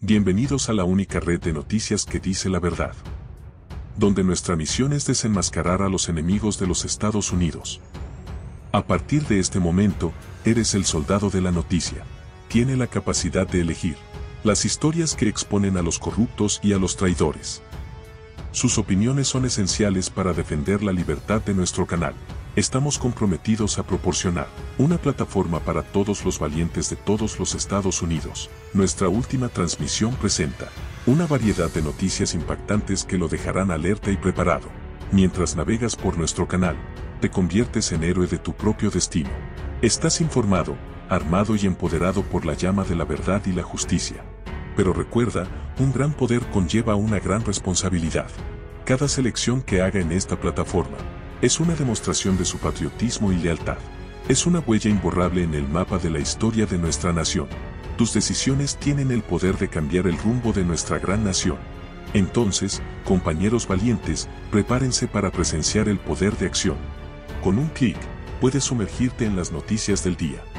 Bienvenidos a la única red de noticias que dice la verdad, donde nuestra misión es desenmascarar a los enemigos de los Estados Unidos. A partir de este momento, eres el soldado de la noticia. Tiene la capacidad de elegir las historias que exponen a los corruptos y a los traidores. Sus opiniones son esenciales para defender la libertad de nuestro canal. Estamos comprometidos a proporcionar una plataforma para todos los valientes de todos los Estados Unidos. Nuestra última transmisión presenta una variedad de noticias impactantes que lo dejarán alerta y preparado. Mientras navegas por nuestro canal, te conviertes en héroe de tu propio destino. Estás informado, armado y empoderado por la llama de la verdad y la justicia. Pero recuerda, un gran poder conlleva una gran responsabilidad. Cada selección que haga en esta plataforma es una demostración de su patriotismo y lealtad. Es una huella imborrable en el mapa de la historia de nuestra nación. Tus decisiones tienen el poder de cambiar el rumbo de nuestra gran nación. Entonces, compañeros valientes, prepárense para presenciar el poder de acción. Con un clic, puedes sumergirte en las noticias del día.